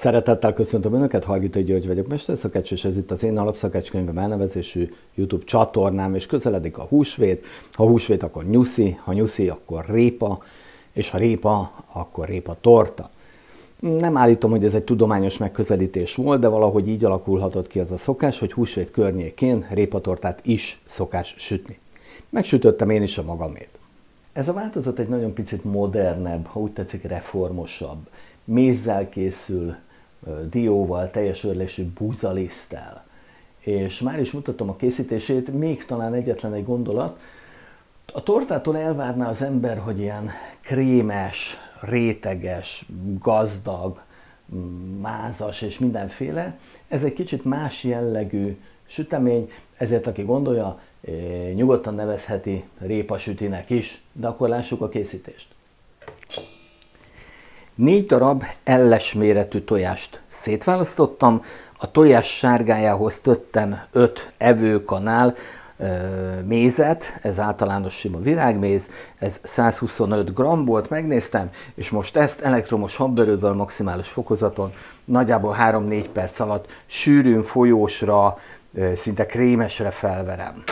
Szeretettel köszöntöm Önöket, Hargitai György vagyok, mesterszakács, és ez itt az Én Alapszakácskönyvem elnevezésű YouTube csatornám, és közeledik a húsvét. Ha húsvét, akkor nyuszi, ha nyuszi, akkor répa, és ha répa, akkor répa torta. Nem állítom, hogy ez egy tudományos megközelítés volt, de valahogy így alakulhatott ki az a szokás, hogy húsvét környékén répatortát is szokás sütni. Megsütöttem én is a magamét. Ez a változat egy nagyon picit modernebb, ha úgy tetszik, reformosabb. Mézzel készül, dióval, teljes örlésű búzaliszttel. És már is mutatom a készítését, még talán egyetlen egy gondolat. A tortától elvárná az ember, hogy ilyen krémes, réteges, gazdag, mázas és mindenféle. Ez egy kicsit más jellegű sütemény, ezért aki gondolja, nyugodtan nevezheti répasütinek is, de akkor lássuk a készítést. 4 darab elles méretű tojást szétválasztottam, a tojás sárgájához töttem 5 evőkanál mézet, ez általános sima virágméz, ez 125 g volt, megnéztem, és most ezt elektromos habverővel maximális fokozaton nagyjából 3-4 perc alatt sűrűn folyósra, szinte krémesre felverem.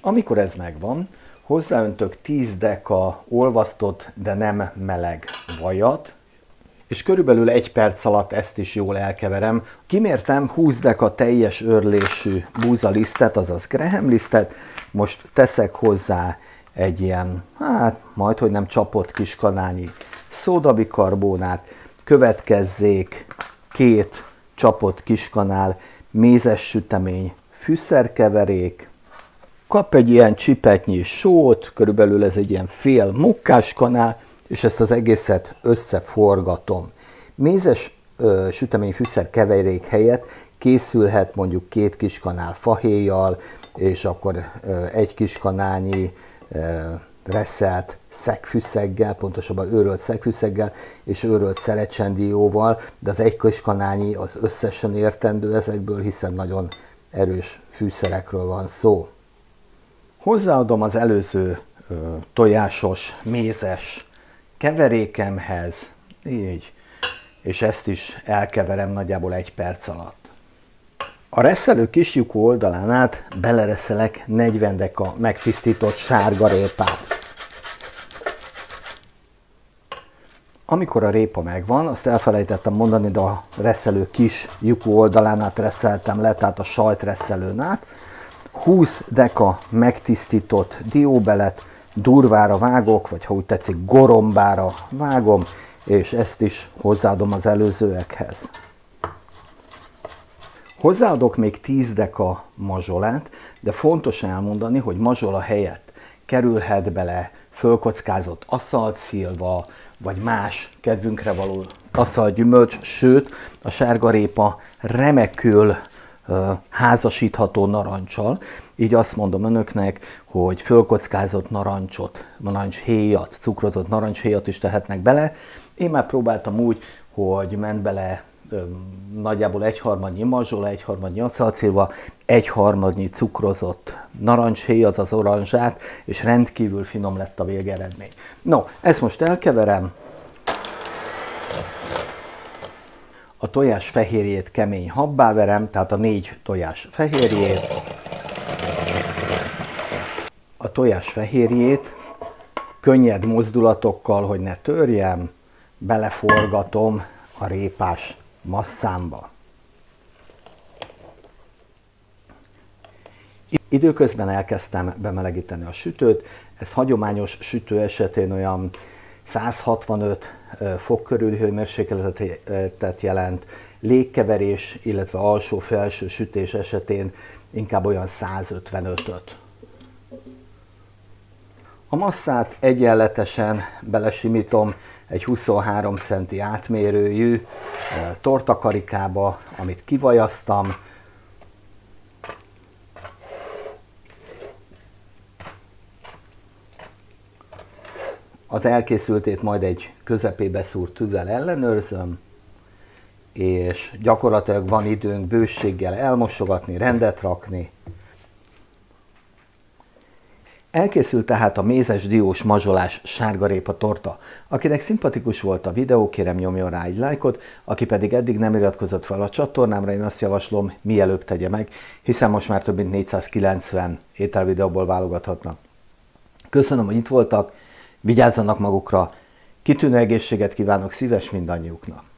Amikor ez megvan, hozzáöntök 10 deka olvasztott, de nem meleg vajat, és körülbelül 1 perc alatt ezt is jól elkeverem. Kimértem 20 deka teljes örlésű búzalisztet, azaz Graham-lisztet, most teszek hozzá egy ilyen, hát majdhogy nem csapott kis kanálnyi szódabikarbónát, következzék 2 csapott kiskanál mézes sütemény fűszerkeverék, kap egy ilyen csipetnyi sót, körülbelül ez egy ilyen fél mukkás kanál, és ezt az egészet összeforgatom. Mézes sütemény fűszerkeverék helyett készülhet mondjuk 2 kiskanál fahéjjal, és akkor 1 kiskanálnyi reszelt szegfűszeggel, pontosabban őrölt szegfűszeggel és őrölt szelecsendióval, de az 1 kiskanálnyi az összesen értendő ezekből, hiszen nagyon erős fűszerekről van szó. Hozzáadom az előző tojásos, mézes keverékemhez, így, és ezt is elkeverem nagyjából 1 perc alatt. A reszelő kislyukó oldalán át belereszelek 40 deka megtisztított sárga répát. Amikor a répa megvan, azt elfelejtettem mondani, de a reszelő kis lyukó oldalán át reszeltem le, tehát a sajtreszelőn át. 20 deka megtisztított dióbelet durvára vágok, vagy ha úgy tetszik, gorombára vágom, és ezt is hozzáadom az előzőekhez. Hozzáadok még 10 deka mazsolát, de fontos elmondani, hogy mazsola helyett kerülhet bele fölkockázott aszaltszilva, vagy más kedvünkre való aszaltgyümölcs, sőt, a sárgarépa remekül házasítható narancsal. Így azt mondom önöknek, hogy fölkockázott narancshéjat, cukrozott narancshéjat is tehetnek bele. Én már próbáltam úgy, hogy ment bele nagyjából 1/3 mazsola, 1/3 aszaltszilva, 1/3 cukrozott narancshéj, azaz oranzsát, és rendkívül finom lett a végeredmény. No, ezt most elkeverem. A tojás fehérjét kemény habbá verem, tehát a 4 tojás fehérjét. A tojás fehérjét könnyed mozdulatokkal, hogy ne törjem, beleforgatom a répás masszámba. Időközben elkezdtem bemelegíteni a sütőt, ez hagyományos sütő esetén olyan 165 fok körüli hőmérsékletet jelent, légkeverés, illetve alsó-felső sütés esetén inkább olyan 155-öt. A masszát egyenletesen belesimítom egy 23 cm átmérőjű tortakarikába, amit kivajaztam. Az elkészültét majd egy közepébe szúrt tűvel ellenőrzöm, és gyakorlatilag van időnk bőséggel elmosogatni, rendet rakni. Elkészült tehát a mézes diós mazsolás sárgarépa torta. Akinek szimpatikus volt a videó, kérem nyomjon rá egy lájkot, aki pedig eddig nem iratkozott fel a csatornámra, én azt javaslom, mielőbb tegye meg, hiszen most már több mint 490 ételvideóból válogathatnak. Köszönöm, hogy itt voltak, vigyázzanak magukra, kitűnő egészséget kívánok szíves mindannyiuknak!